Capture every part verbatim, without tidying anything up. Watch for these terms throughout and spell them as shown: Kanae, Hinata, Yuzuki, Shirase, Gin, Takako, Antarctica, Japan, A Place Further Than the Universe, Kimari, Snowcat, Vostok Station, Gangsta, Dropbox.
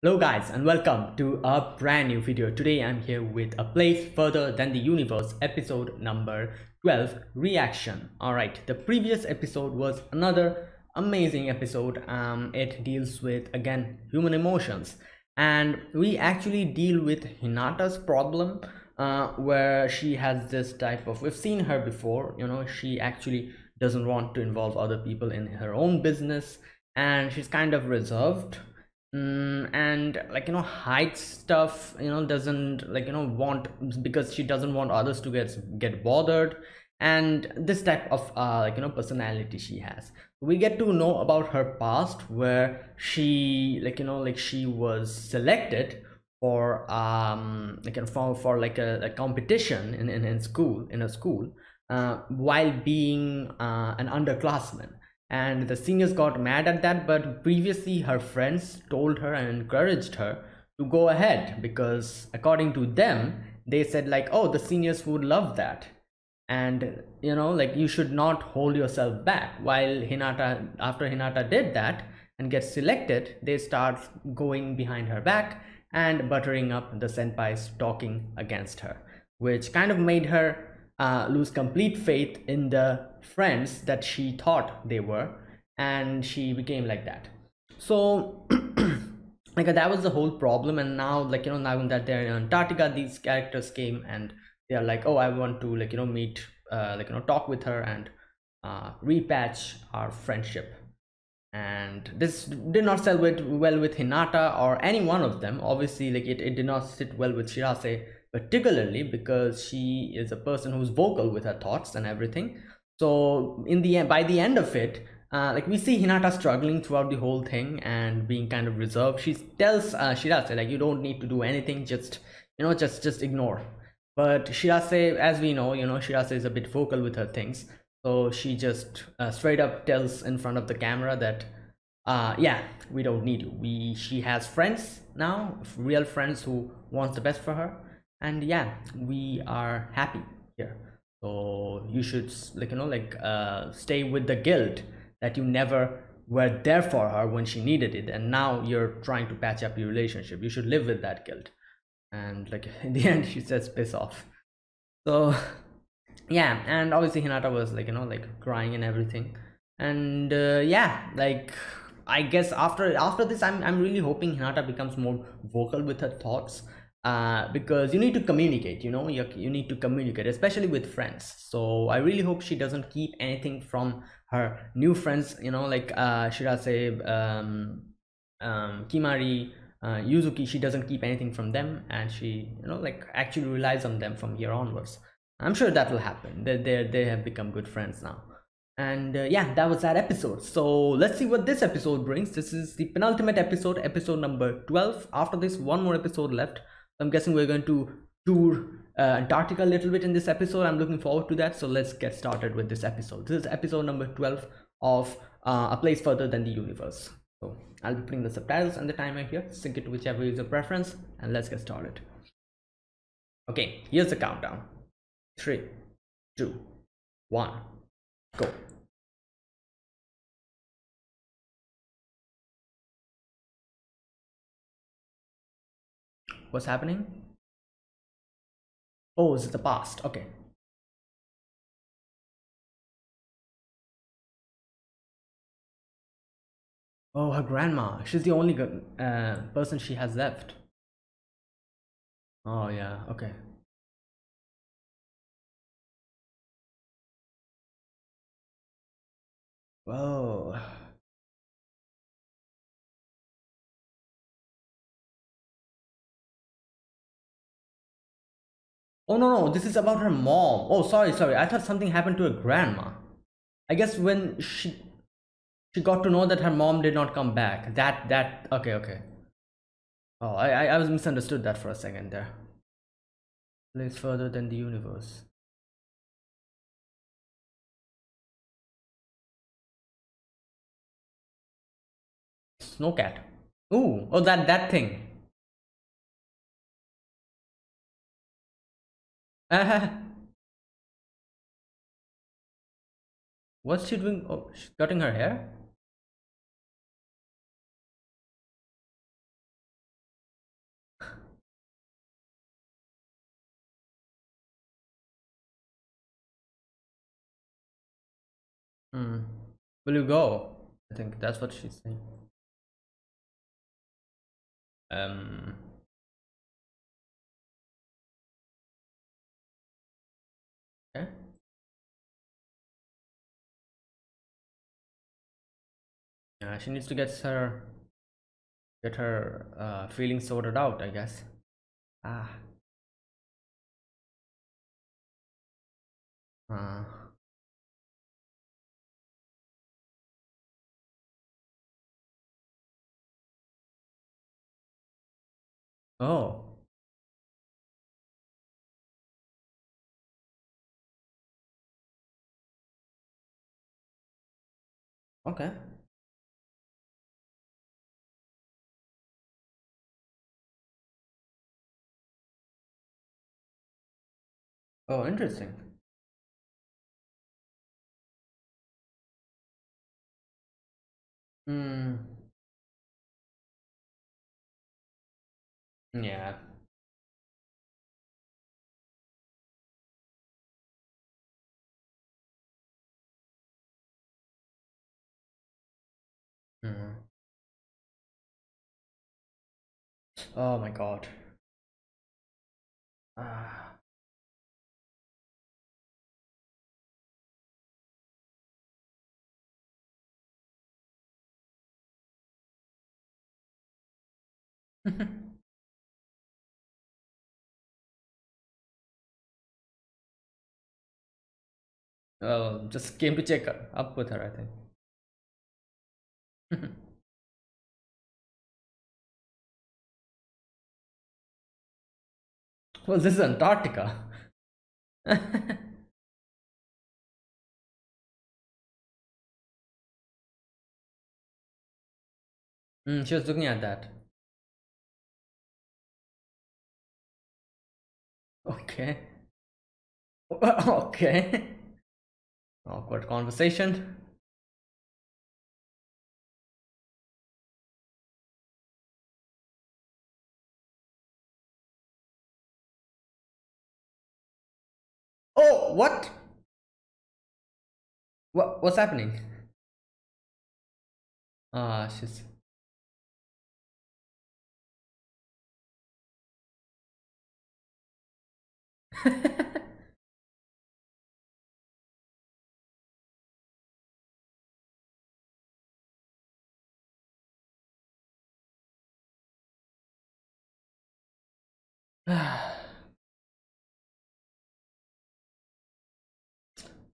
Hello guys and welcome to a brand new video. Today I'm here with A Place Further Than the Universe episode number twelve reaction. Alright, the previous episode was another amazing episode. Um, it deals with again human emotions and we actually deal with Hinata's problem uh, where she has this type of, we've seen her before, you know, she actually doesn't want to involve other people in her own business and she's kind of reserved. Mm, and like you know hides stuff, you know, doesn't like you know want, because she doesn't want others to get get bothered, and this type of uh like you know personality she has. We get to know about her past where she like you know like she was selected for um like for, for like a, a competition in, in in school in a school uh while being uh an underclassman. And the seniors got mad at that, but previously her friends told her and encouraged her to go ahead because according to them, they said like, oh, the seniors would love that. And, you know, like you should not hold yourself back. While Hinata, after Hinata did that and gets selected, they start going behind her back and buttering up the senpais, talking against her, which kind of made her Uh, lose complete faith in the friends that she thought they were, and she became like that. So like that was the whole problem. And now like you know now that they're in Antarctica, these characters came and they are like, oh, I want to like you know meet uh, like you know talk with her and uh, repatch our friendship. And this did not sell with, well with Hinata or any one of them. Obviously like it, it did not sit well with Shirase, particularly because she is a person who's vocal with her thoughts and everything. So in the end, by the end of it, uh, like we see Hinata struggling throughout the whole thing and being kind of reserved. She tells uh, Shirase like, you don't need to do anything, just you know just just ignore. But Shirase, as we know, you know Shirase is a bit vocal with her things, so she just uh, straight up tells in front of the camera that uh yeah, we don't need you. We she has friends now, real friends who wants the best for her. And yeah, we are happy here, so you should like you know like uh stay with the guilt that you never were there for her when she needed it, and now you're trying to patch up your relationship. You should live with that guilt. And like in the end she says piss off. So yeah, and obviously Hinata was like you know like crying and everything. And uh, yeah, like I guess after after this i'm i'm really hoping Hinata becomes more vocal with her thoughts. Uh, because you need to communicate, you know, you, you need to communicate, especially with friends. So I really hope she doesn't keep anything from her new friends, you know, like uh, Shirase, um, um, Kimari, uh, Yuzuki. She doesn't keep anything from them, and she, you know, like actually relies on them from here onwards. I'm sure that will happen. They, they, they have become good friends now. And uh, yeah, that was that episode. So let's see what this episode brings. This is the penultimate episode, episode number twelve. After this, one more episode left. I'm guessing we're going to tour uh, Antarctica a little bit in this episode. I'm looking forward to that. So let's get started with this episode. This is episode number twelve of uh, A Place Further Than the Universe. So I'll be putting the subtitles and the timer here. Sync it to whichever is your preference. And let's get started. Okay, here's the countdown. Three, two, one, go. What's happening? Oh, is it the past? Okay. Oh, her grandma. She's the only uh, person she has left. Oh, yeah. Okay. Whoa. Oh no no, this is about her mom. Oh sorry sorry, I thought something happened to her grandma. I guess when she she got to know that her mom did not come back. That that okay okay. Oh, I I was misunderstood that for a second there. Place Further Than the Universe. Snowcat. Ooh, oh that that thing. Uh-huh. What's she doing? Oh, she's cutting her hair. Hmm. Will you go? I think that's what she's saying. Um. Okay. Yeah, she needs to get her, get her uh, feelings sorted out, I guess. Ah. Uh. Oh. Okay. Oh, interesting. Hmm. Yeah. Hmm. Oh my God. Ah. Well, just came to check up with her, I think. Well, this is Antarctica. Mm, she was looking at that. Okay. Okay. Awkward conversation. Oh, what? What what's happening? Ah, uh, she's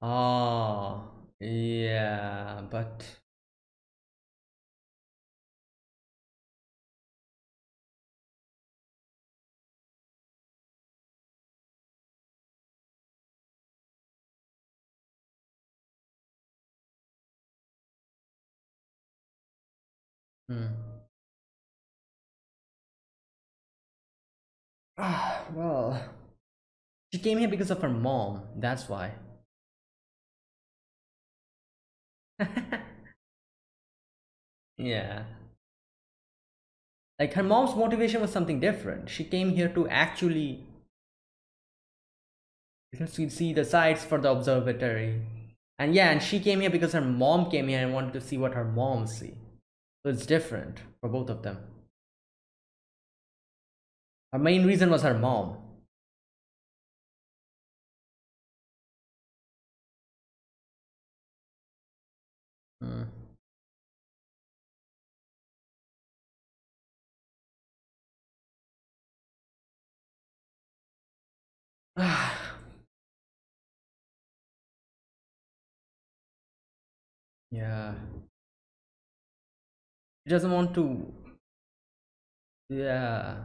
Oh, yeah, but hmm. Ah, well, she came here because of her mom, that's why. Yeah. Like, her mom's motivation was something different. She came here to actually see the sights for the observatory. And yeah, and she came here because her mom came here and wanted to see what her mom see. So it's different for both of them. Her main reason was her mom. Hmm. Yeah. She doesn't want to. Yeah.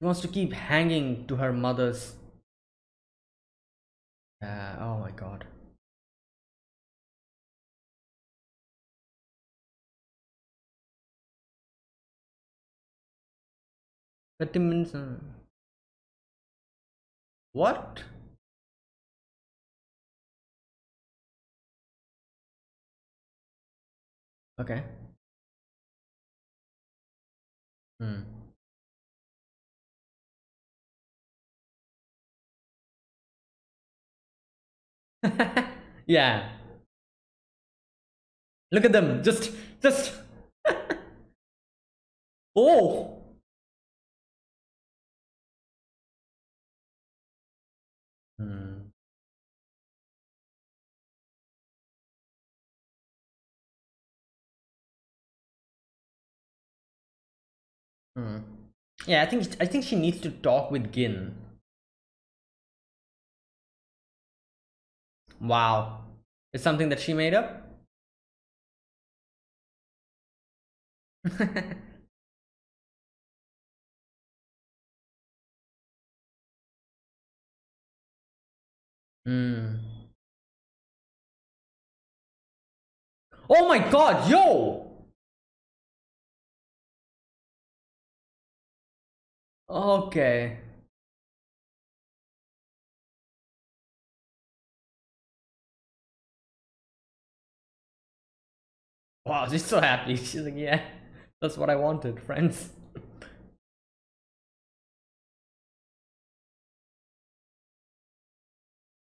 She wants to keep hanging to her mother's. Uh, oh my God. thirty minutes. Uh, what? Okay. Hmm. Yeah. Look at them. Just, just. Oh. Hmm. Hmm. Yeah, I think I think she needs to talk with Gin. Wow. It's something that she made up? Hmm. Oh my god, yo! Okay. Wow, she's so happy. She's like, yeah, that's what I wanted, friends.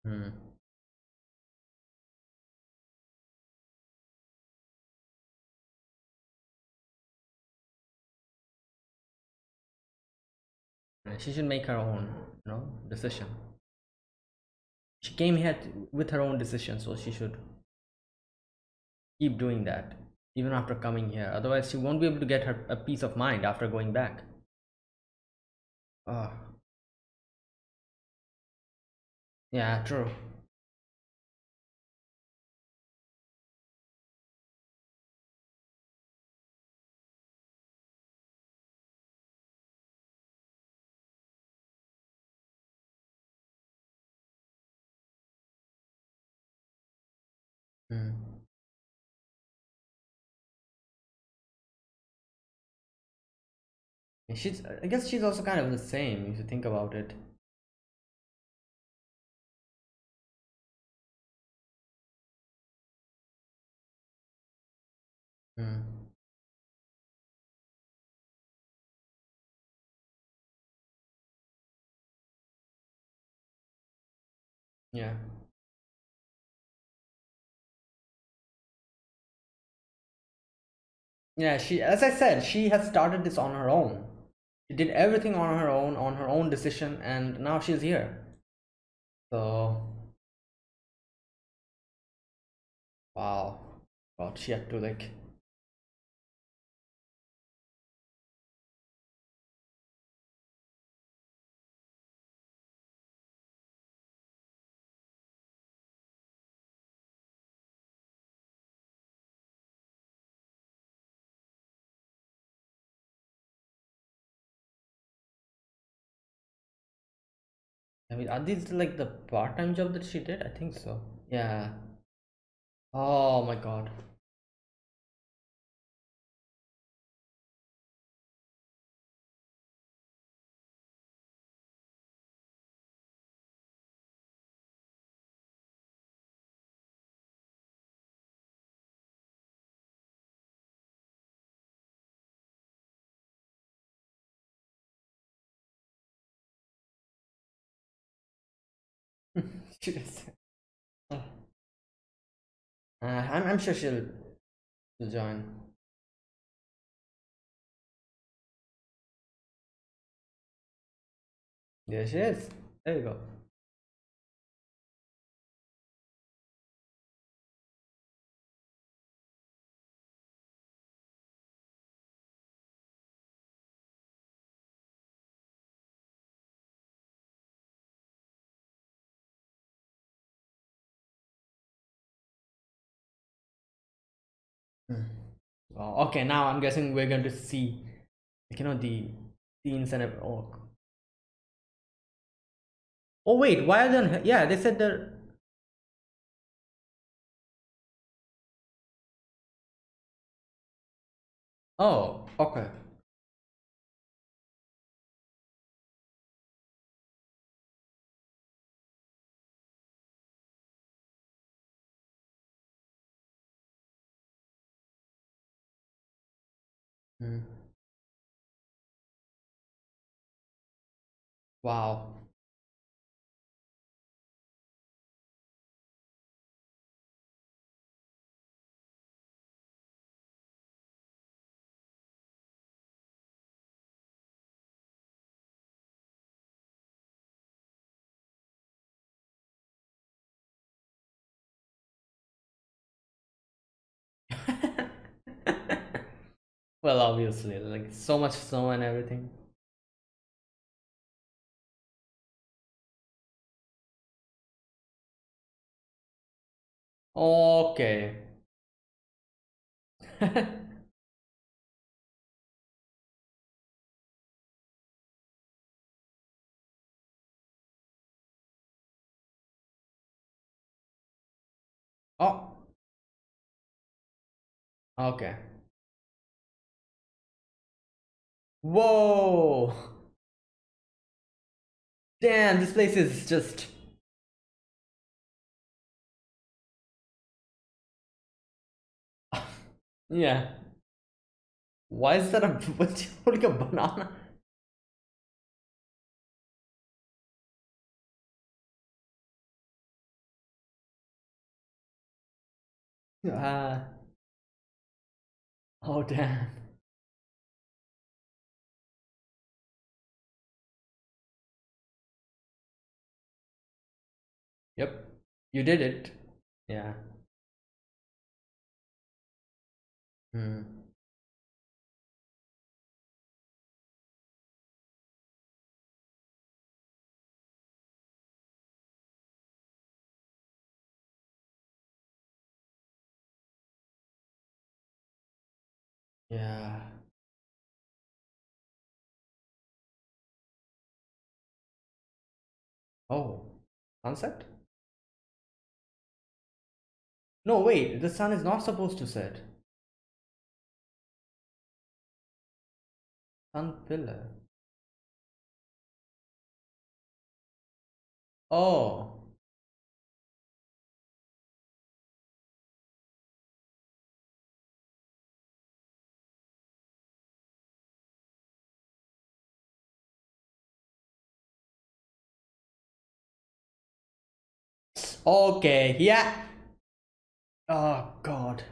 Hmm. She should make her own, you know, decision. She came here to, with her own decision, so she should keep doing that even after coming here. Otherwise, she won't be able to get her a peace of mind after going back. Ah. Oh. Yeah, true. Hmm. She's, I guess she's also kind of the same if you think about it. Hmm. Yeah. Yeah, she, as I said, she has started this on her own. She did everything on her own, on her own decision, and now she's here. So, wow. God, she had to like. I mean, are these like the part-time job that she did? I think so. Yeah. Oh my god. uh, I'm, I'm sure she'll, she'll join. There she is. There you go. Oh, okay, now I'm guessing we're going to see, like, you know, the scenes and everything. Oh. Oh wait, why are they on her? Yeah, they said they're. Oh, okay. Hmm. Wow. Well, obviously, like so much snow and everything. Okay. Oh. Okay. Whoa! Damn, this place is just... Yeah. Why is that a... what's he holding, a banana? Ah. Oh, damn. Yep, you did it. Yeah. Hmm. Yeah. Oh, sunset? No, wait, the sun is not supposed to set. Sun pillar. Oh. Okay, yeah. Oh God.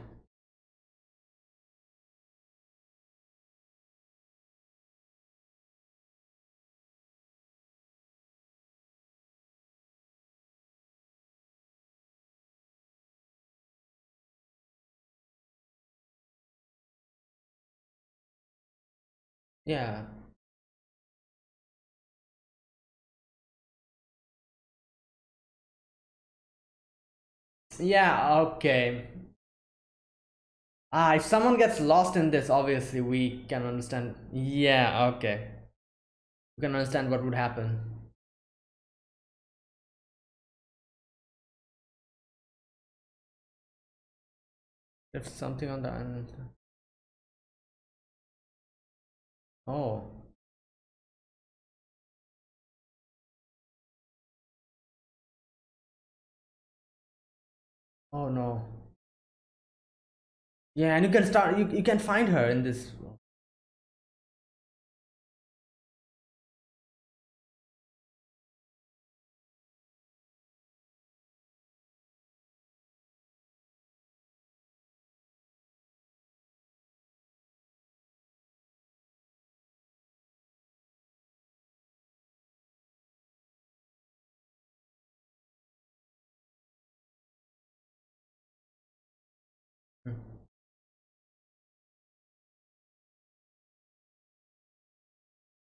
Yeah. Yeah, okay. Ah, if someone gets lost in this, obviously we can understand. Yeah, okay. We can understand what would happen. There's something on the island. Oh. Oh no. Yeah, and you can start you, you can find her in this.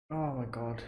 Oh my God.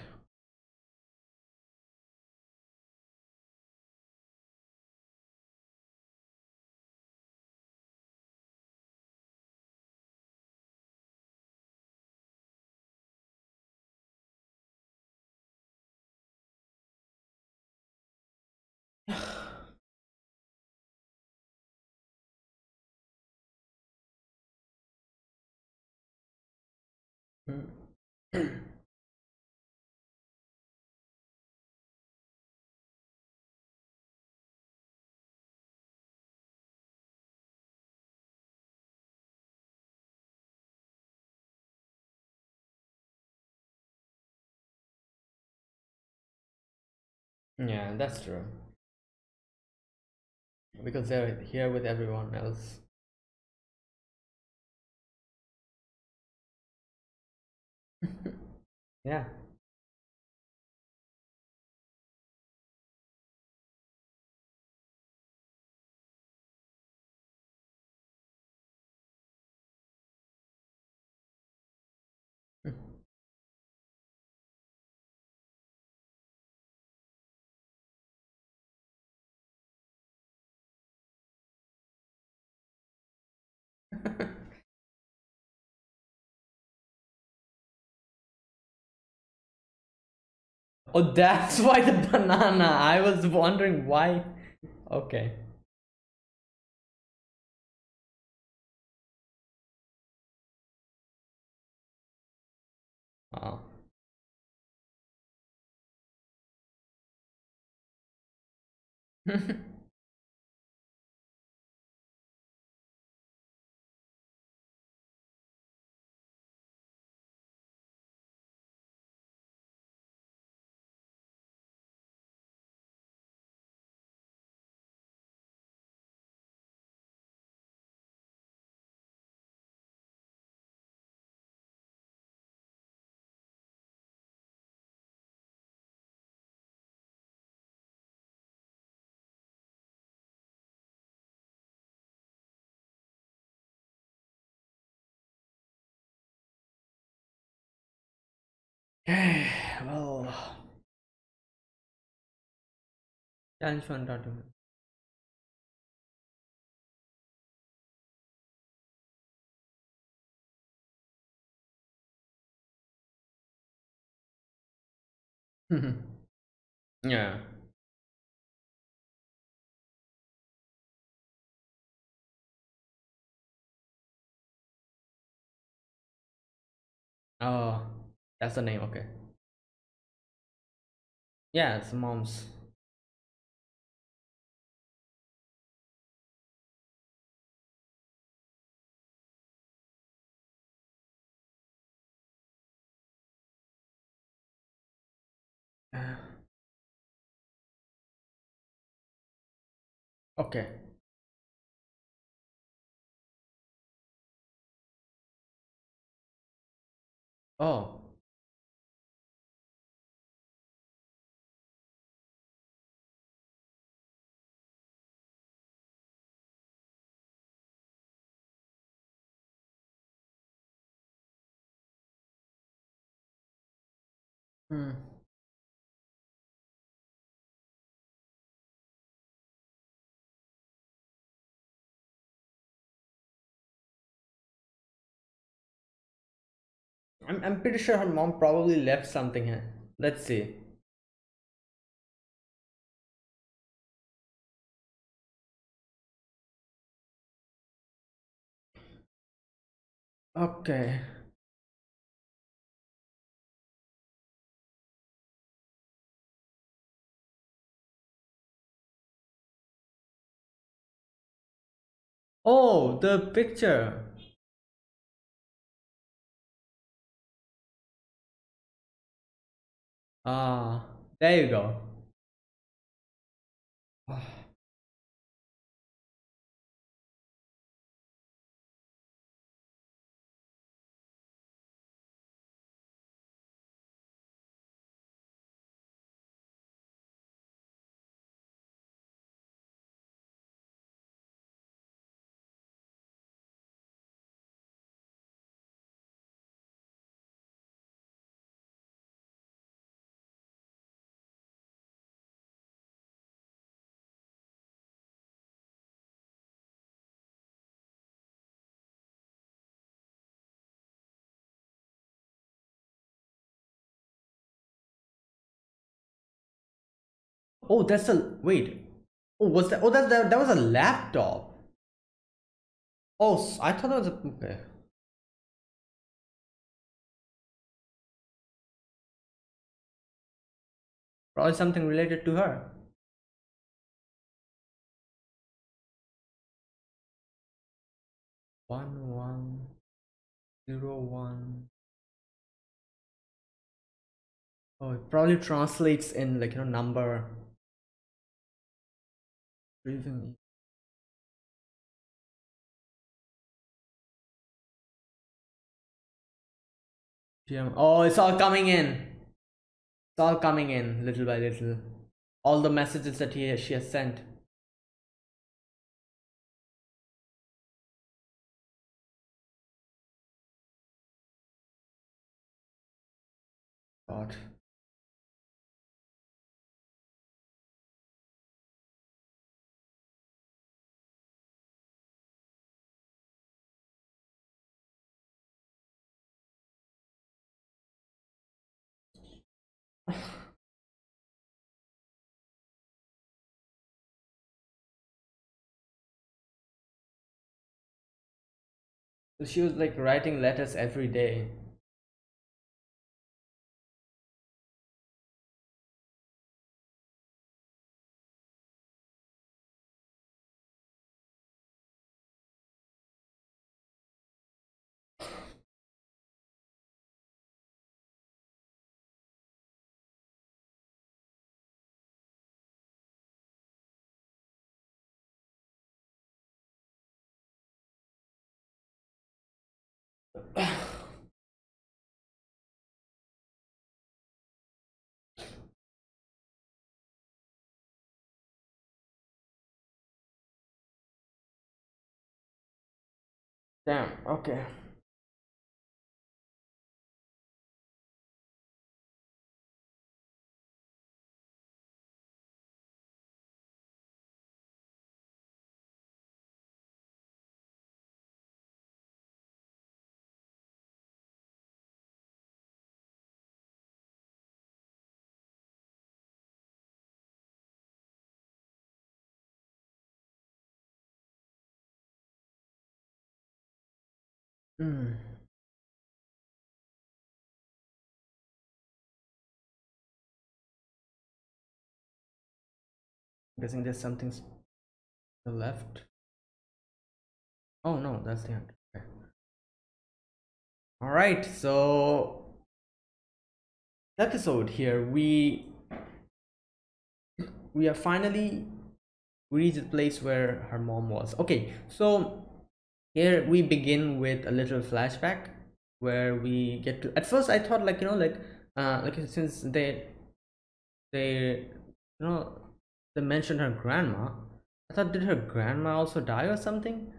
Yeah, that's true. Because they're here with everyone else. Yeah. Oh, that's why the banana. I was wondering why. Okay. Wow. Well, challenge for entitlement. Yeah. Oh. That's the name, okay. Yeah, it's mom's. Okay. Oh. Hmm. I'm I'm pretty sure her mom probably left something here. Let's see. Okay. Oh, the picture. Ah, there you go. Oh. Oh, that's a wait. Oh, was that? Oh, that that, that was a laptop. Oh, I thought that was a okay. Probably something related to her. One one zero one. Oh, it probably translates in like you know number. Breathing. Oh, it's all coming in. It's all coming in little by little. All the messages that he she has sent. God. She was like writing letters every day. Damn, okay. Hmm. Guessing there's something to the left. Oh no, that's the end. Okay. All right, so episode here we we have finally reached the place where her mom was. Okay, so here we begin with a little flashback where we get to, at first I thought like, you know, like uh like since they they you know they mentioned her grandma, I thought did her grandma also die or something,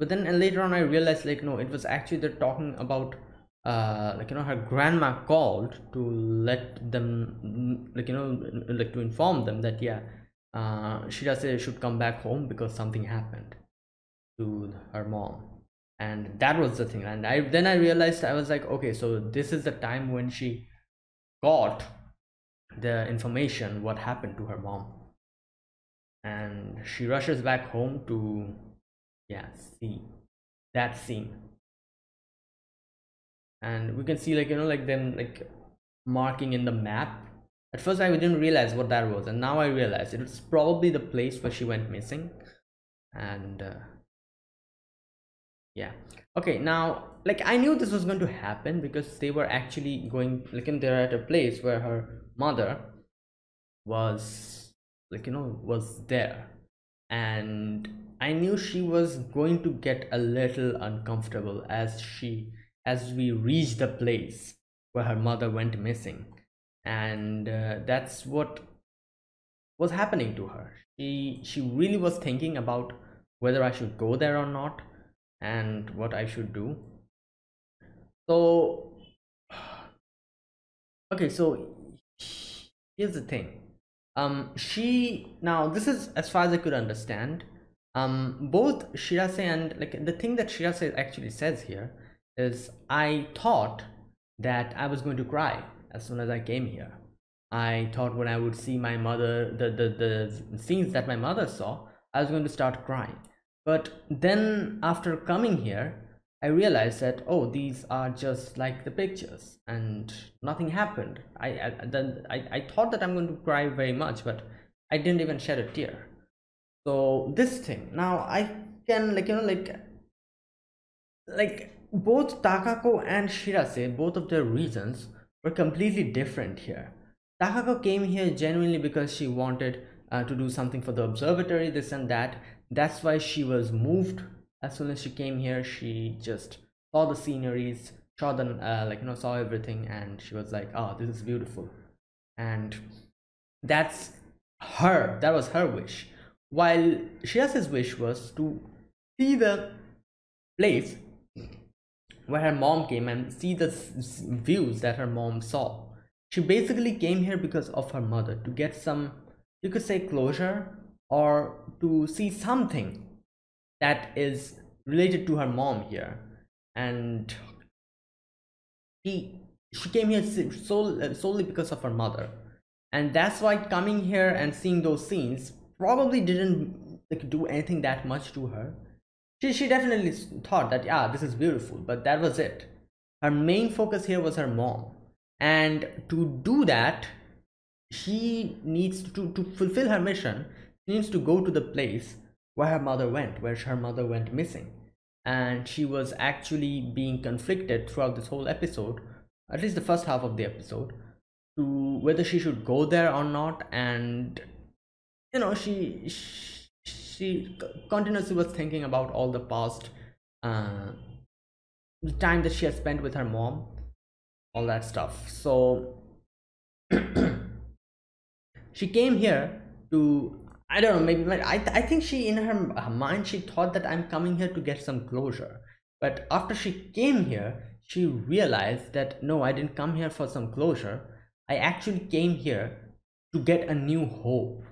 but then and later on I realized like no, it was actually they're talking about uh like, you know, her grandma called to let them like, you know, like to inform them that yeah, uh Shirase should come back home because something happened to her mom, and that was the thing. And I then I realized, I was like, okay, so this is the time when she got the information what happened to her mom, and she rushes back home to yeah see that scene. And we can see like, you know, like them like marking in the map. At first I didn't realize what that was, and now I realized it was probably the place where she went missing. And uh, yeah, okay, now like I knew this was going to happen because they were actually going like, and they're at a place where her mother was like, you know, was there, and I knew she was going to get a little uncomfortable as she as we reached the place where her mother went missing. And uh, that's what was happening to her. She she really was thinking about whether I should go there or not and what I should do. So okay, so here's the thing, um she, now this is as far as I could understand, um both Shirase and like the thing that Shirase actually says here is, I thought that I was going to cry as soon as I came here. I thought when I would see my mother, the the, the scenes that my mother saw, I was going to start crying. But then after coming here, I realized that, oh, these are just like the pictures and nothing happened. I, I, then I, I thought that I'm going to cry very much, but I didn't even shed a tear. So this thing, now I can like, you know, like, like both Takako and Shirase, both of their reasons were completely different here. Takako came here genuinely because she wanted uh, to do something for the observatory, this and that. That's why she was moved. As soon as she came here, she just saw the sceneries, saw the uh, like, you know, saw everything, and she was like, oh, this is beautiful. And that's her, that was her wish, while Shirase's wish was to see the place where her mom came and see the views that her mom saw. She basically came here because of her mother, to get some, you could say, closure, or to see something that is related to her mom here. And she she came here so, solely because of her mother, and that's why coming here and seeing those scenes probably didn't like do anything that much to her. She, she definitely thought that, yeah, this is beautiful, but that was it. Her main focus here was her mom. And to do that, she needs to, to fulfill her mission, she needs to go to the place where her mother went, where her mother went missing. And she was actually being conflicted throughout this whole episode, at least the first half of the episode, to whether she should go there or not. And, you know, she, she, she continuously was thinking about all the past, uh, the time that she had spent with her mom, all that stuff. So she came here to, I don't know, maybe, I, I think she, in her, her mind, she thought that I'm coming here to get some closure. But after she came here, she realized that, no, I didn't come here for some closure. I actually came here to get a new hope.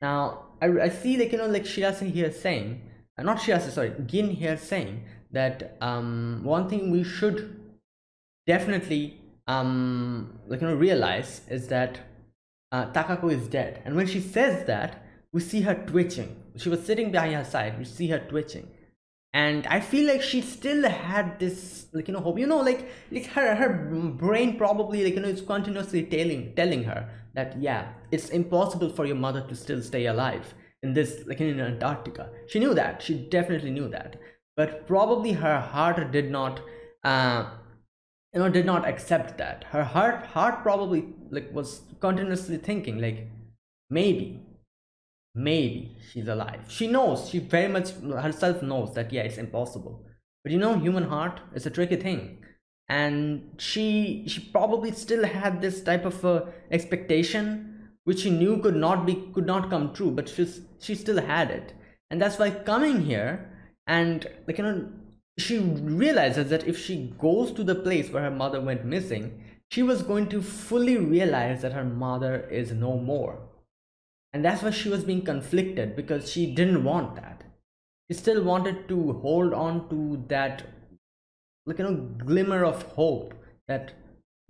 Now, I, I see, like, you know, like Shirase here saying, uh, not Shirase, sorry, Gin here saying that um, one thing we should definitely, um, like, you know, realize is that uh, Takako is dead. And when she says that, we see her twitching. She was sitting behind her side, we see her twitching. And I feel like she still had this, like, you know, hope, you know, like, like her, her brain probably, like, you know, is continuously telling, telling her that, yeah, it's impossible for your mother to still stay alive in this, like, in Antarctica. She knew that, she definitely knew that, but probably her heart did not, uh, you know, did not accept that. Her heart, heart probably, like, was continuously thinking, like, maybe. Maybe she's alive. She knows, she very much herself knows that, yeah, it's impossible. But you know, human heart is a tricky thing. And she she probably still had this type of uh, expectation, which she knew could not be could not come true, but she she still had it. And that's why coming here, and, like, you know, she realizes that if she goes to the place where her mother went missing, she was going to fully realize that her mother is no more. And that's why she was being conflicted, because she didn't want that. She still wanted to hold on to that, like, you know, glimmer of hope that,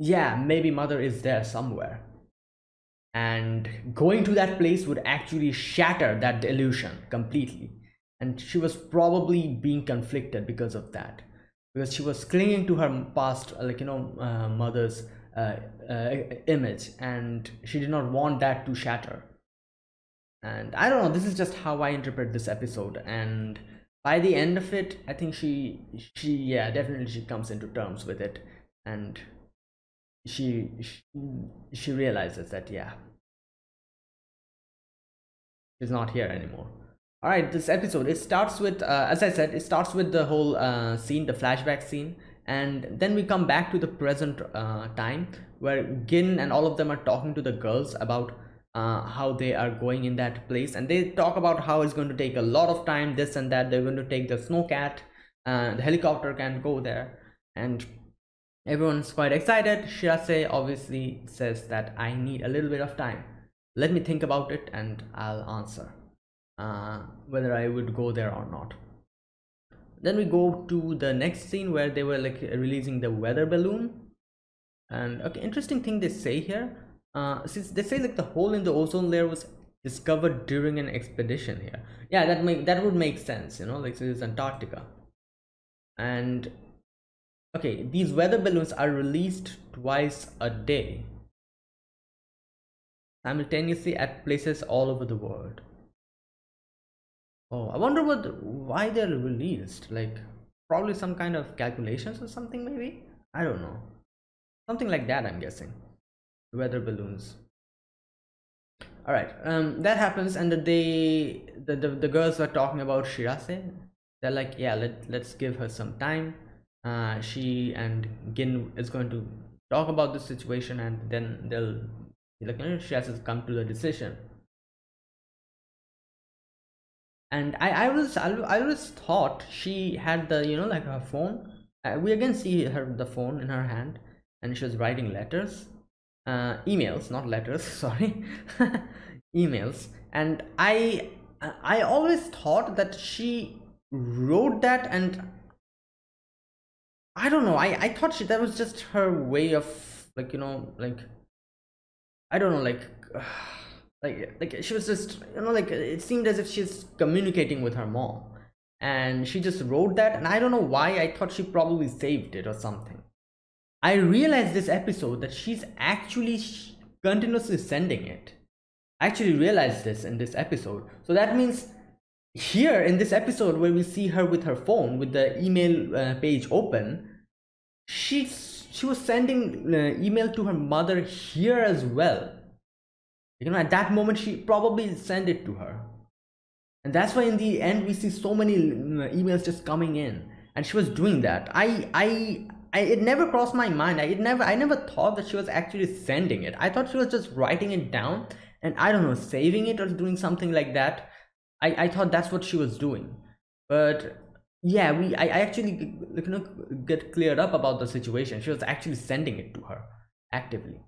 yeah, maybe mother is there somewhere. And going to that place would actually shatter that illusion completely. And she was probably being conflicted because of that, because she was clinging to her past, like, you know, uh, mother's uh, uh, image, and she did not want that to shatter. And I don't know, this is just how I interpret this episode. And by the end of it, I think she, she, yeah, definitely she comes into terms with it. And she, she, she realizes that, yeah, she's not here anymore. All right, this episode, it starts with, uh, as I said, it starts with the whole uh, scene, the flashback scene. And then we come back to the present uh, time, where Gin and all of them are talking to the girls about Uh, how they are going in that place, and they talk about how it's going to take a lot of time, this and that. They're going to take the Snowcat, uh, the helicopter can go there, and everyone's quite excited. Shirase obviously says that I need a little bit of time, let me think about it, and I'll answer uh, whether I would go there or not. Then we go to the next scene where they were, like, releasing the weather balloon. And okay, interesting thing they say here. Uh, since they say, like, the hole in the ozone layer was discovered during an expedition here. Yeah, that make that would make sense, you know, like, so it's Antarctica. And okay, these weather balloons are released twice a day, simultaneously at places all over the world. Oh, I wonder what why they're released. Like, probably some kind of calculations or something, maybe? I don't know. Something like that, I'm guessing. Weather balloons. All right, um that happens, and they the, the the girls are talking about Shirase. They're like, yeah, let, let's give her some time. Uh she and Gin is going to talk about the situation, and then they'll, like, Shirase come to the decision. And I I was I, I always thought she had the, you know, like, her phone. Uh, we again see her the phone in her hand, and she was writing letters. Uh, emails, not letters, sorry. Emails. And I I always thought that she wrote that, and I don't know, I, I thought she, that was just her way of, like, you know, like, I don't know, like, uh, like, like she was just, you know, like, it seemed as if she's communicating with her mom. and she just wrote that, and I don't know why, I thought she probably saved it or something. I realized this episode that she's actually sh continuously sending it. I actually realized this in this episode. So that means here in this episode where we see her with her phone with the email uh, page open, she's she was sending uh, email to her mother here as well. You know, at that moment she probably sent it to her. And that's why in the end we see so many emails just coming in, and she was doing that. I, I, I it never crossed my mind. I it never, I never thought that she was actually sending it. I thought she was just writing it down and I don't know, saving it or doing something like that. I, I thought that's what she was doing. But yeah, we, I, I actually, you know, get cleared up about the situation. She was actually sending it to her actively,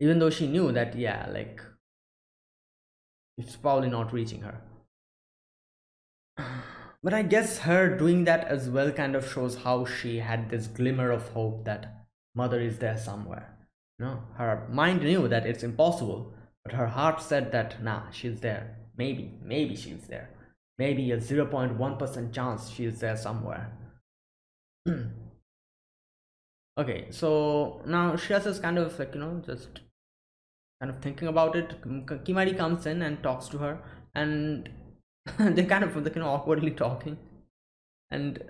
even though she knew that, yeah, like, it's probably not reaching her. But I guess her doing that as well kind of shows how she had this glimmer of hope that mother is there somewhere. You know, her mind knew that it's impossible, but her heart said that, nah, she's there. Maybe, maybe she's there. Maybe a zero point one percent chance she's there somewhere. Okay, so now Shirase is kind of like, you know, just kind of thinking about it. Kimari comes in and talks to her, and they kind of they kind of awkwardly talking, and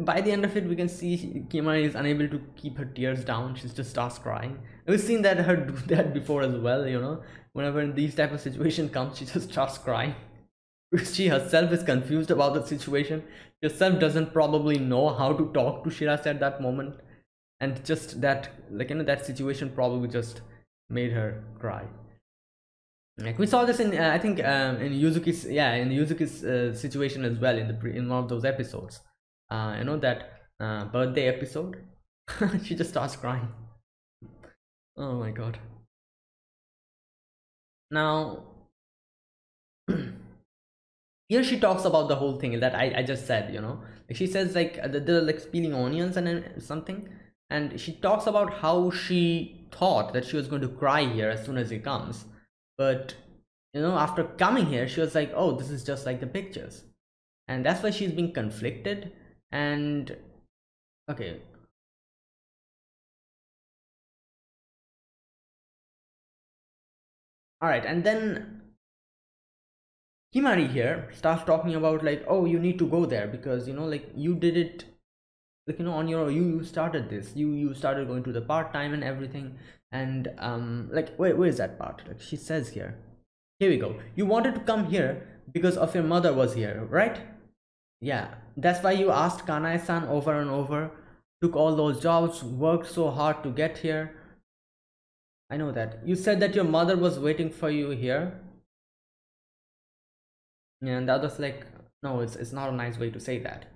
by the end of it we can see Kimari is unable to keep her tears down. She just starts crying. We've seen that her do that before as well, you know, whenever these type of situation comes, she just starts crying. She herself is confused about the situation. She herself doesn't probably know how to talk to Shirase at that moment, and just that, like, you know, that situation probably just made her cry. Like we saw this in uh, I think um, in Yuzuki's yeah in Yuzuki's uh, situation as well in the pre in one of those episodes, uh, you know, that uh, birthday episode. She just starts crying. Oh my god. Now here she talks about the whole thing that I, I just said, you know, like she says like they're like peeling onions and something, and she talks about how she thought that she was going to cry here as soon as he comes, but you know, after coming here she was like, oh, this is just like the pictures, and that's why she's being conflicted. And okay, all right, and then Kimari here starts talking about like, oh, you need to go there because, you know, like you did it. Like, you know, on your you you started this, you you started going to the part-time and everything, and um like wait, where is that part? Like she says here, here we go, you wanted to come here because of your mother was here, right? Yeah, that's why you asked Kanae-san over and over, took all those jobs, worked so hard to get here. I know that you said that your mother was waiting for you here. Yeah, and the other's like, no, it's it's not a nice way to say that.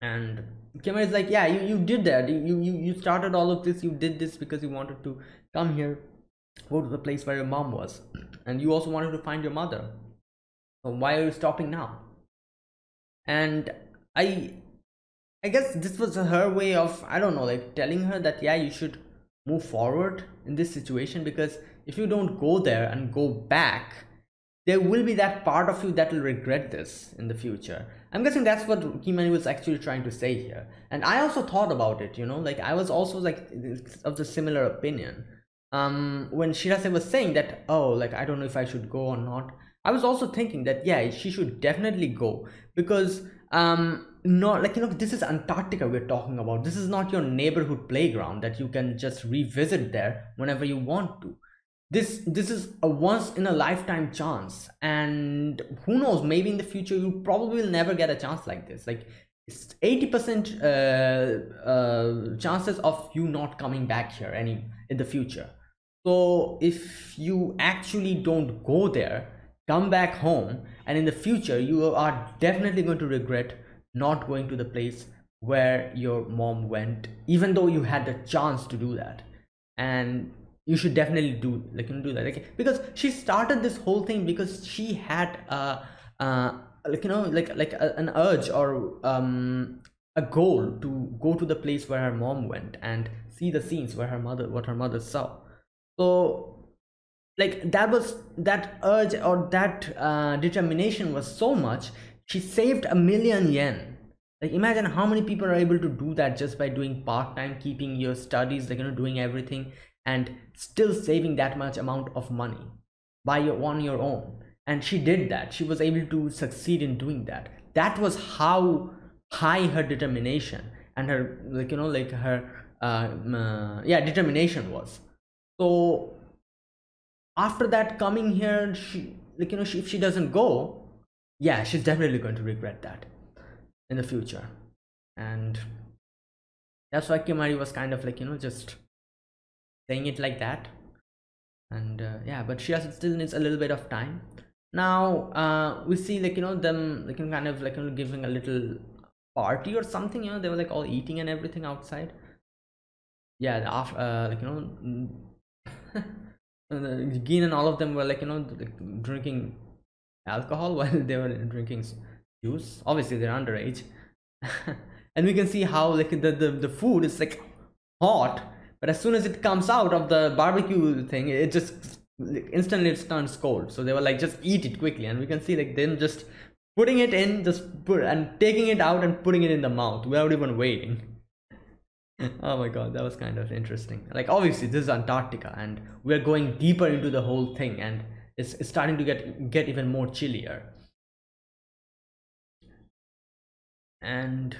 And Kimari is like, yeah, you, you did that, you, you you started all of this, you did this because you wanted to come here, go to the place where your mom was, and you also wanted to find your mother, so why are you stopping now? And I I guess this was her way of, I don't know, like telling her that yeah, you should move forward in this situation, because if you don't go there and go back, there will be that part of you that will regret this in the future. I'm guessing that's what Kimari was actually trying to say here. And I also thought about it, you know, like I was also like of the similar opinion. Um, when Shirase was saying that, oh, like, I don't know if I should go or not, I was also thinking that, yeah, she should definitely go, because um, not like, you know, this is Antarctica we're talking about. This is not your neighborhood playground that you can just revisit there whenever you want to. This this is a once in a lifetime chance, and who knows, maybe in the future you probably will never get a chance like this. Like it's eighty percent uh, uh, chances of you not coming back here any in the future. So if you actually don't go there, come back home, and in the future you are definitely going to regret not going to the place where your mom went, even though you had the chance to do that. And you should definitely do like you know, do that, like, because she started this whole thing because she had uh, uh, like you know like like a, an urge or um, a goal to go to the place where her mom went and see the scenes where her mother what her mother saw. So like that was that urge or that uh, determination was so much, She saved a million yen. Like, imagine how many people are able to do that just by doing part-time, keeping your studies, like, you know, doing everything and still saving that much amount of money by your, on your own. And she did that. She was able to succeed in doing that. That was how high her determination and her, like, you know, like her, uh, uh, yeah, determination was. So after that, coming here, she, like, you know, she, if she doesn't go, yeah, she's definitely going to regret that in the future. And that's why Kimari was kind of like, you know, just saying it like that. And uh, yeah, but she has, still needs a little bit of time. Now uh, we see, like, you know, them, like, kind of like, you know, giving a little party or something. You know, they were like all eating and everything outside. Yeah, the after, uh, like, you know, Gin and all of them were like, you know, like, drinking alcohol while they were drinking juice. Obviously they're underage. And we can see how, like, the, the the food is like hot, but as soon as it comes out of the barbecue thing, it just instantly it turns cold. So they were like, just eat it quickly. And we can see, like, them just putting it in, just put and taking it out and putting it in the mouth without even waiting. Oh my god, that was kind of interesting. Like, obviously this is Antarctica and we're going deeper into the whole thing, and it's, it's starting to get get even more chillier. And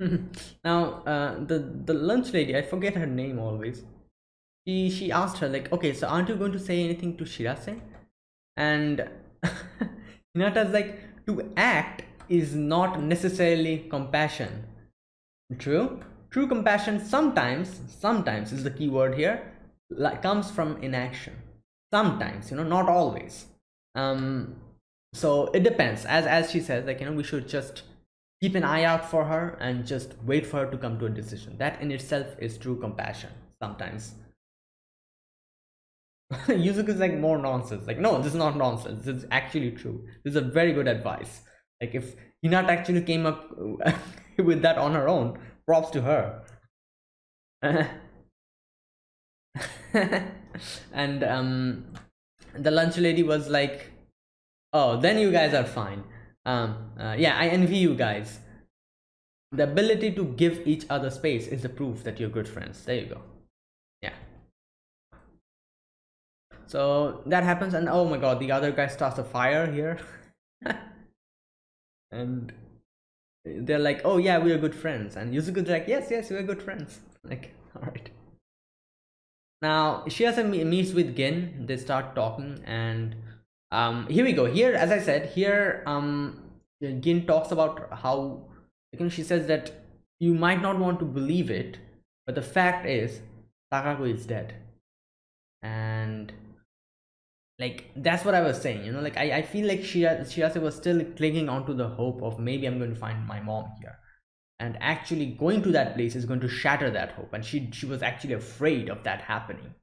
now uh, the the lunch lady, I forget her name always, she she asked her, like, okay, so aren't you going to say anything to Shirase? And Hinata's like, to act is not necessarily compassion. True, true compassion sometimes, sometimes is the key word here, like, comes from inaction. Sometimes, you know, not always. Um, so it depends. As as she says, like, you know, we should just keep an eye out for her and just wait for her to come to a decision. That in itself is true compassion sometimes. Yuzuki is like, more nonsense. Like, no, this is not nonsense. This is actually true. This is a very good advice. Like, if Hinata actually came up with that on her own, props to her. And um, the lunch lady was like, oh, then you guys are fine. Um, uh, yeah, I envy you guys. The ability to give each other space is the proof that you're good friends. There you go. Yeah. So that happens, and oh my god, the other guy starts a fire here. And they're like, oh yeah, we are good friends. And Yuzuki's like, yes, yes, we are good friends. Like, alright. Now Shirase meets with Gin. They start talking, and um here we go. Here, as I said, here um Gin talks about how, you know, she says that you might not want to believe it, but the fact is Takako is dead. And like, that's what I was saying, you know, like I, I feel like Shirase was still clinging onto the hope of, maybe I'm going to find my mom here. And actually going to that place is going to shatter that hope. And she she was actually afraid of that happening.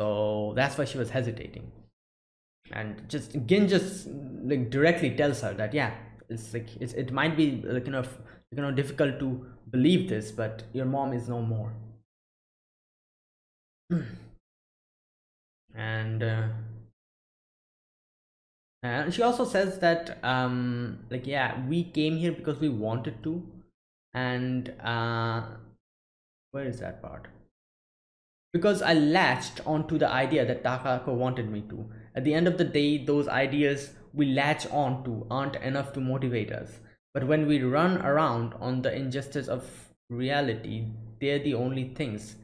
So that's why she was hesitating. And just Gin just like directly tells her that, yeah, it's like it's, it might be like, you know, you know, difficult to believe this, but your mom is no more. And uh, and she also says that um like, yeah, we came here because we wanted to. And uh where is that part? Because I latched onto the idea that Takako wanted me to. At the end of the day, those ideas we latch onto aren't enough to motivate us. But when we run around on the injustice of reality, they're the only things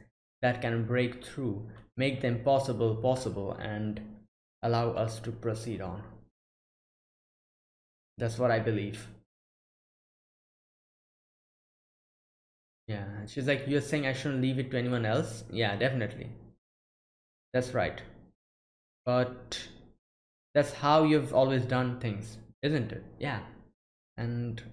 that can break through, make the impossible possible, and allow us to proceed on. That's what I believe. Yeah, she's like, you're saying I shouldn't leave it to anyone else? Yeah, definitely. That's right. But that's how you've always done things, isn't it? Yeah. And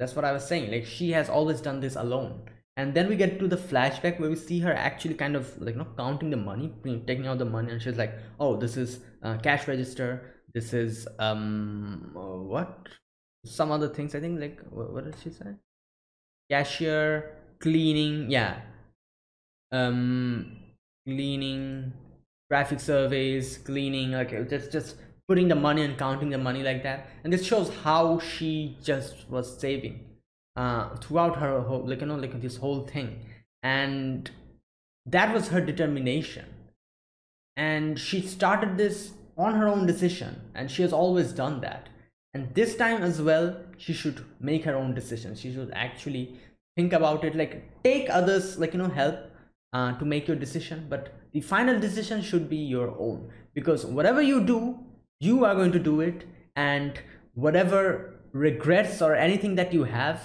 that's what I was saying. Like, she has always done this alone. And then we get to the flashback where we see her actually kind of like, you know, counting the money, taking out the money. And she's like, oh, this is uh, cash register. This is, um, what? Some other things, I think. Like, what, what did she say? Cashier, cleaning, yeah, um, cleaning, traffic surveys, cleaning, like, just, just putting the money and counting the money like that. And this shows how she just was saving uh, throughout her whole, like, you know, like this whole thing. And that was her determination. And she started this on her own decision, and she has always done that. And this time as well, she should make her own decisions. She should actually think about it, like take others, like, you know, help uh, to make your decision. But the final decision should be your own, because whatever you do, you are going to do it. And whatever regrets or anything that you have,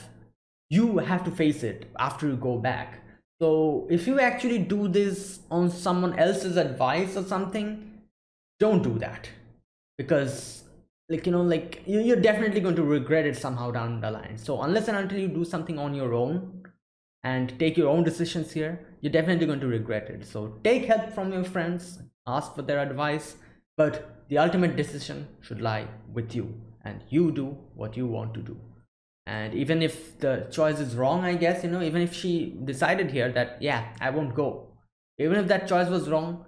you have to face it after you go back. So if you actually do this on someone else's advice or something, don't do that, because like, you know, like you're definitely going to regret it somehow down the line. So unless and until you do something on your own and take your own decisions here, you're definitely going to regret it. So take help from your friends, ask for their advice, but the ultimate decision should lie with you, and you do what you want to do. And even if the choice is wrong, I guess, you know, even if she decided here that, yeah, I won't go, even if that choice was wrong,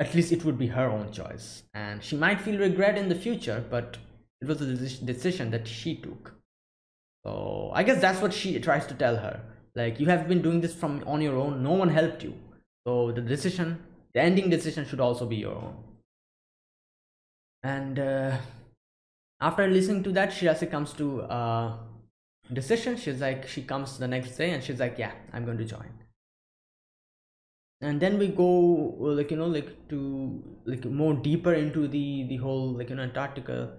at least it would be her own choice, and she might feel regret in the future, but it was a decision that she took. So I guess that's what she tries to tell her, like, you have been doing this from on your own, no one helped you, so the decision, the ending decision should also be your own. And uh, after listening to that, Shirase comes to a decision. She's like, she comes the next day and she's like, yeah, I'm going to join. And then we go, like, you know, like to like more deeper into the the whole, like, you know, Antarctica,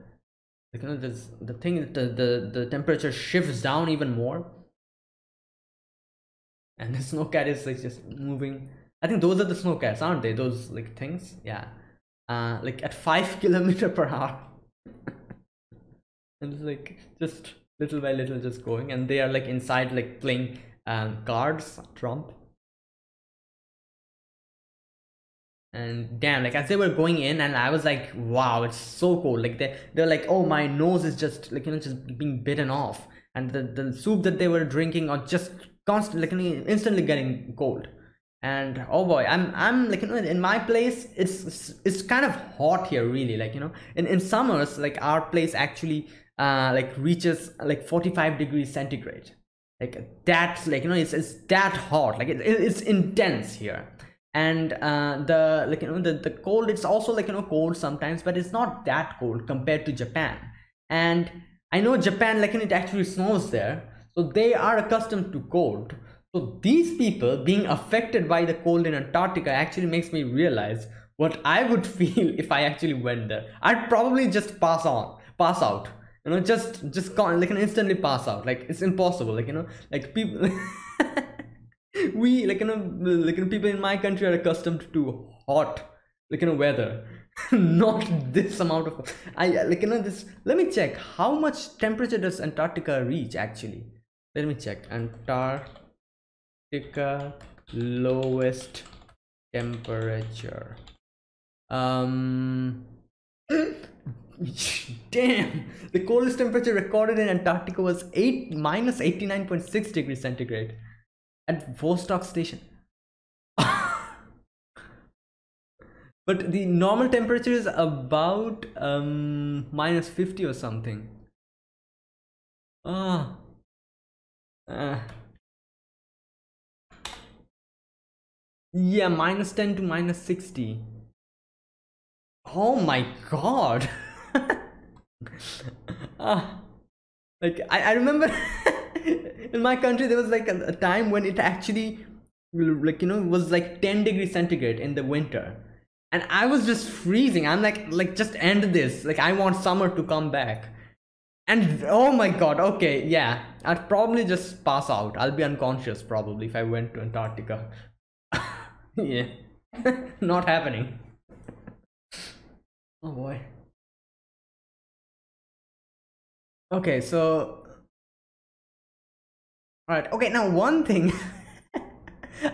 like, you know, there's the thing that the, the the temperature shifts down even more, and the snowcat is like just moving. I think those are the snowcats, aren't they? Those like things, yeah. Uh, like at five kilometer per hour, and it's like just little by little just going, and they are like inside like playing um, cards, trump. And damn, like as they were going in, and I was like, wow, it's so cold. Like they, they're like, oh, my nose is just like, you know, just being bitten off. And the, the soup that they were drinking are just constantly, like, instantly getting cold. And oh boy, I'm, I'm like, you know, in my place, it's, it's, it's kind of hot here, really. Like, you know, in, in summers, like our place actually uh, like reaches like forty-five degrees centigrade. Like that's like, you know, it's, it's that hot. Like it, it's intense here. And uh, the like you know the, the cold, it's also like, you know, cold sometimes, but it's not that cold compared to Japan. And I know Japan, like, and it actually snows there, so they are accustomed to cold. So these people being affected by the cold in Antarctica actually makes me realize what I would feel if I actually went there. I'd probably just pass on, pass out. You know, just just con like instantly pass out. Like it's impossible. Like, you know, like people. We like, you know, like, you know, people in my country are accustomed to hot, like, you know, weather. Not this amount of, I like, you know, this. Let me check how much temperature does Antarctica reach actually. Let me check Antarctica lowest temperature. Um, damn, the coldest temperature recorded in Antarctica was eight minus eighty nine point six degrees centigrade. At Vostok Station. But the normal temperature is about um, minus fifty or something. Ah. Uh. Yeah, minus ten to minus sixty. Oh my god. Ah. Like, I, I remember... In my country, there was like a, a time when it actually, like, you know, was like ten degrees centigrade in the winter. And I was just freezing. I'm like, like, just end this. Like, I want summer to come back. And oh my god, okay, yeah. I'd probably just pass out. I'll be unconscious probably if I went to Antarctica. Yeah. Not happening. Oh boy. Okay, so... Alright, okay, now one thing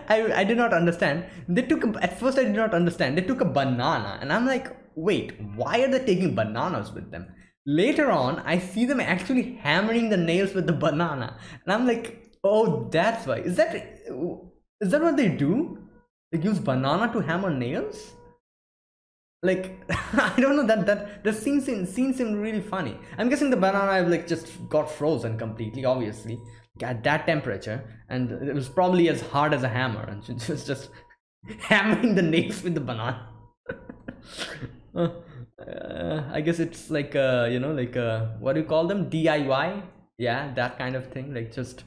I, I did not understand. They took, a, at first I did not understand, they took a banana, and I'm like, wait, why are they taking bananas with them? Later on, I see them actually hammering the nails with the banana, and I'm like, oh, that's why. Is that, is that what they do? They use banana to hammer nails? Like, I don't know, that that the scene seems really funny. I'm guessing the banana like just got frozen completely, obviously, at that temperature, and it was probably as hard as a hammer, and she was just hammering the nails with the banana. uh, uh, I guess it's like uh, you know, like uh, what do you call them? D I Y, yeah, that kind of thing. Like just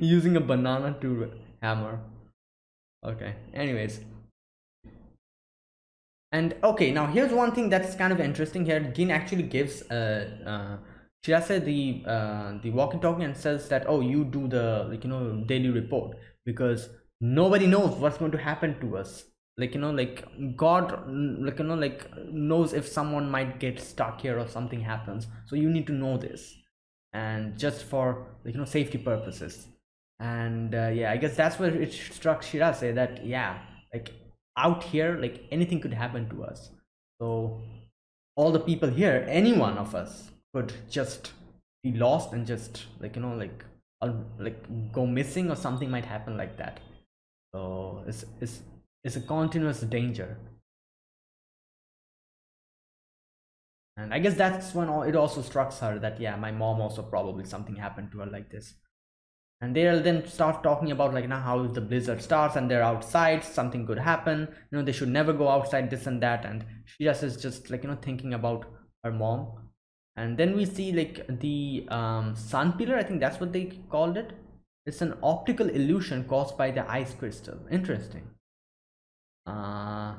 using a banana to hammer. Okay. Anyways. And okay, now here's one thing that's kind of interesting here. Gin actually gives uh, uh, Shirase the uh, the walkie-talkie and says that, oh, you do the, like, you know, daily report, because nobody knows what's going to happen to us. Like, you know, like God, like, you know, like knows if someone might get stuck here or something happens. So you need to know this, and just for, like, you know, safety purposes. And uh, yeah, I guess that's where it struck Shirase that, yeah, like, out here, like, anything could happen to us, so all the people here, any one of us could just be lost and just, like, you know, like or, like go missing, or something might happen like that. So it's it's it's a continuous danger. And I guess that's when it also struck her that, yeah, my mom also, probably something happened to her like this. And they'll then start talking about, like, now how if the blizzard starts and they're outside, something could happen, you know, they should never go outside, this and that. And she just is just, like, you know, thinking about her mom. And then we see, like, the um, sun pillar, I think that's what they called it. It's an optical illusion caused by the ice crystal. Interesting. Uh,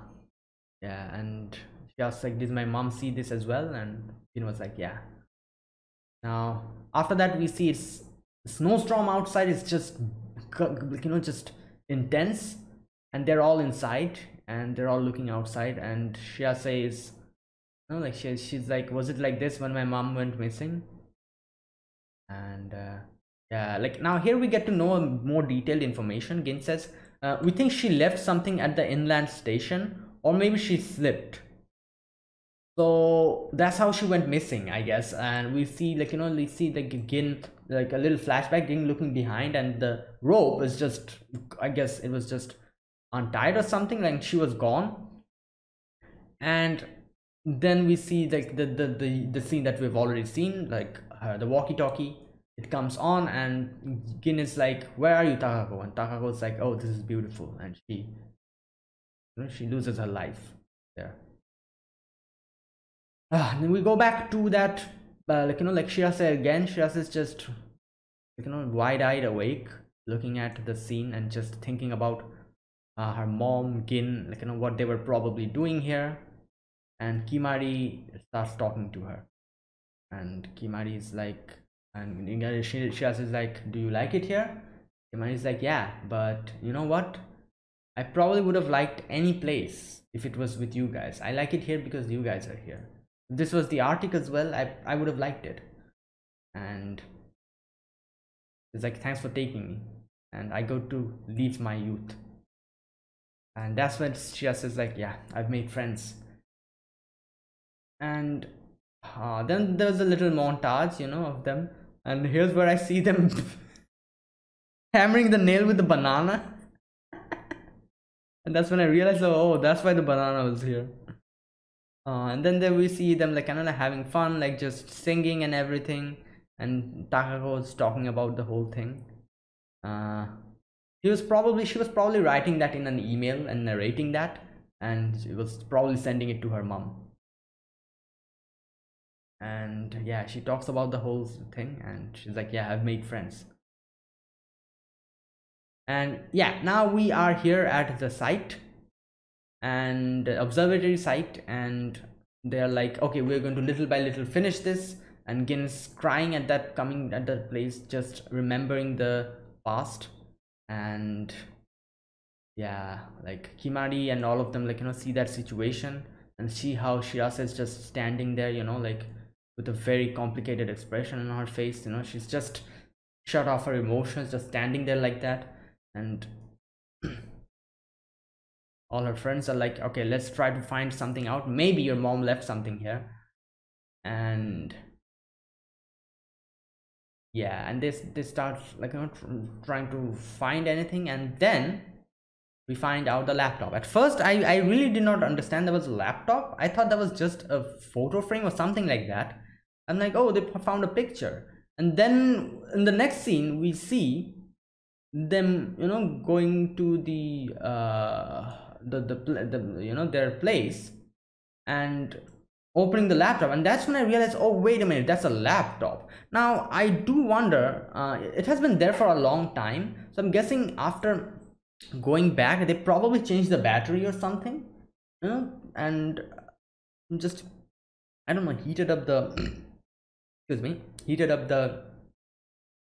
yeah, and she was like, did my mom see this as well? And Gin was like, yeah. Now, after that, we see it's snowstorm outside is just, you know, just intense, and they're all inside and they're all looking outside. And Shirase is, you know, like she, she's like, was it like this when my mom went missing? And uh, yeah, like now here we get to know more detailed information. Gin says, uh, we think she left something at the inland station, or maybe she slipped. So that's how she went missing, I guess. And we see, like, you know, we see like Gin, like a little flashback, Gin looking behind, and the rope is just, I guess it was just untied or something, like she was gone. And then we see like the the the, the scene that we've already seen, like uh, the walkie-talkie, it comes on, and Gin is like, where are you, Takako? And Takako's like, oh, this is beautiful. And she, you know, she loses her life there. Uh, then we go back to that, uh, like, you know, like Shirase again. Shirase is just, like, you know, wide-eyed awake, looking at the scene and just thinking about uh, her mom, Gin, like, you know, what they were probably doing here. And Kimari starts talking to her, and Kimari is like, and Shirase is like, do you like it here? Kimari is like, yeah, but you know what? I probably would have liked any place if it was with you guys. I like it here because you guys are here. This was the Arctic as well. I, I would have liked it. And it's like, thanks for taking me. And I go to leave my youth. And that's when Shirase is like, yeah, I've made friends. And uh, then there's a little montage, you know, of them. And here's where I see them hammering the nail with the banana. And that's when I realized, oh, that's why the banana was here. Uh, and then there we see them, like, kind of like having fun, like just singing and everything. And Takako's talking about the whole thing. Uh, he was probably, she was probably writing that in an email and narrating that, and she was probably sending it to her mom. And yeah, she talks about the whole thing, and she's like, yeah, I've made friends. And yeah, now we are here at the site, and observatory site, and they're like, okay, we're going to little by little finish this. And Gin is crying at that, coming at that place, just remembering the past. And yeah, like Kimari and all of them, like, you know, see that situation and see how Shirase is just standing there, you know, like with a very complicated expression on her face, you know, she's just shut off her emotions, just standing there like that. And all her friends are like, okay, let's try to find something out. Maybe your mom left something here. And yeah, and they, they start, like, you know, tr trying to find anything. And then we find out the laptop. At first, I, I really did not understand there was a laptop. I thought that was just a photo frame or something like that. I'm like, oh, they found a picture. And then in the next scene, we see them, you know, going to the, uh, the, the, the, you know, their place and opening the laptop. And that's when I realized, oh, wait a minute, that's a laptop. Now, I do wonder, uh, it has been there for a long time. So I'm guessing after going back, they probably changed the battery or something, you know, and just, I don't know, heated up the, excuse me, heated up the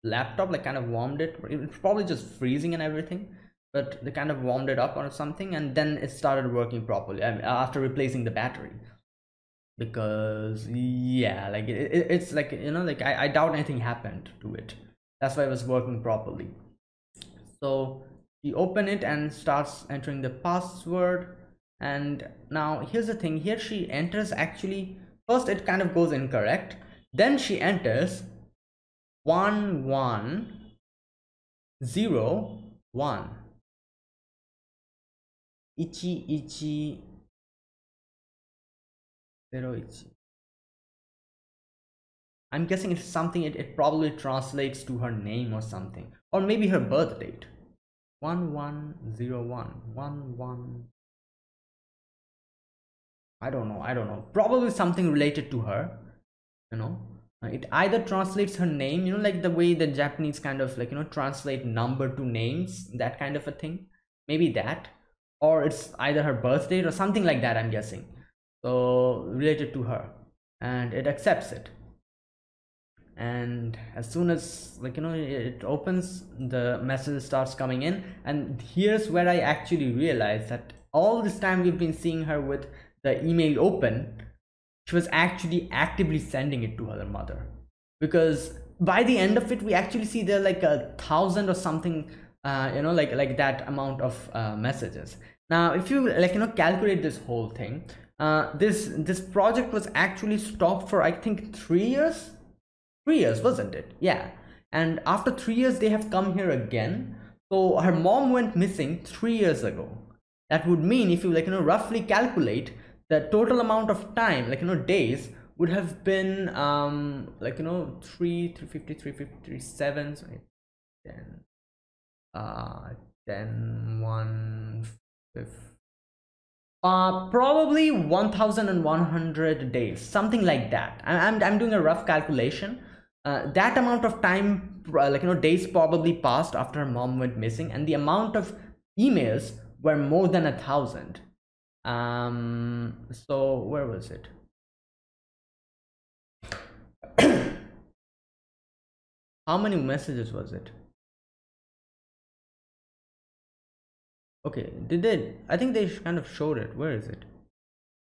laptop, like kind of warmed it. It's probably just freezing and everything, but they kind of warmed it up or something, and then it started working properly after replacing the battery. Because yeah, like it, it, it's like, you know, like I, I doubt anything happened to it. That's why it was working properly. So you open it and starts entering the password. And now here's the thing, here she enters, actually first it kind of goes incorrect, then she enters one one zero one ichi ichi zero ichi. I'm guessing it's something, it, it probably translates to her name or something, or maybe her birth date. One one zero one one one, I don't know, I don't know, probably something related to her, you know. It either translates her name, you know, like the way the Japanese kind of, like, you know, translate number to names, that kind of a thing, maybe that, or it's either her birth date or something like that, I'm guessing. So related to her, and it accepts it. And as soon as, like, you know, it opens, the message starts coming in. And here's where I actually realized that all this time we've been seeing her with the email open, she was actually actively sending it to her mother. Because by the end of it, we actually see there like a thousand or something, uh, you know, like like that amount of uh, messages. Now, if you, like, you know, calculate this whole thing, uh, this this project was actually stopped for, I think, three years. Three years, wasn't it? Yeah. And after three years they have come here again. So her mom went missing three years ago. That would mean, if you, like, you know, roughly calculate, the total amount of time, like, you know, days would have been um like, you know, three three fifty three fifty three seven, sorry, ten, uh ten one fifth, uh probably one thousand one hundred days, something like that. I'm, I'm doing a rough calculation. Uh, that amount of time, uh, like, you know, days probably passed after her mom went missing, and the amount of emails were more than a thousand. Um, so where was it? How many messages was it? Okay, did they? I think they kind of showed it. Where is it?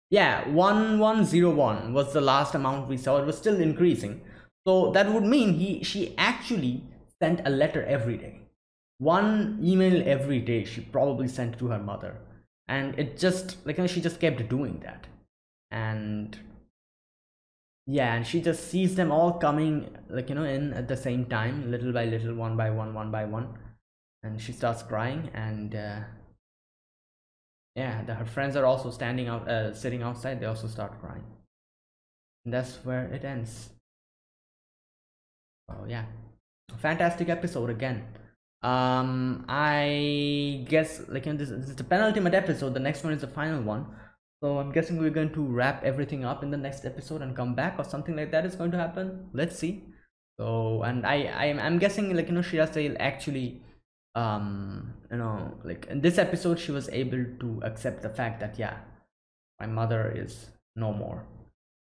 Yeah, one one zero one was the last amount we saw. It was still increasing. So that would mean he, she actually sent a letter every day. One email every day she probably sent to her mother. And it just, like, you know, she just kept doing that. And yeah, and she just sees them all coming, like, you know, in at the same time, little by little, one by one, one by one. And she starts crying. And uh, yeah, the, her friends are also standing out, uh, sitting outside. They also start crying. And that's where it ends. Oh yeah, fantastic episode again. um I guess, like, you know, this, this is the penultimate episode. The next one is the final one, so I'm guessing we're going to wrap everything up in the next episode and come back, or something like that is going to happen. Let's see. So, and i i'm, I'm guessing, like, you know, Shirase actually, um you know, like in this episode she was able to accept the fact that, yeah, my mother is no more,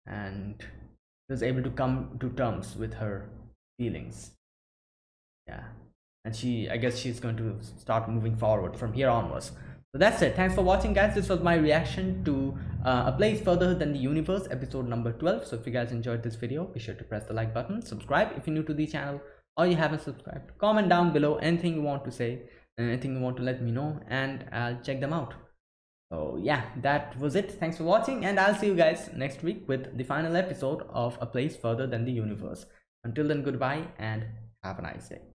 and she was able to come to terms with her feelings. Yeah, and she, I guess she's going to start moving forward from here onwards. So that's it. Thanks for watching, guys. This was my reaction to uh, A Place Further Than the Universe, episode number twelve. So if you guys enjoyed this video, be sure to press the like button, subscribe if you're new to the channel or you haven't subscribed, comment down below anything you want to say, anything you want to let me know, and I'll check them out. So yeah, that was it. Thanks for watching, and I'll see you guys next week with the final episode of A Place Further Than the Universe. Until then, goodbye and have a nice day.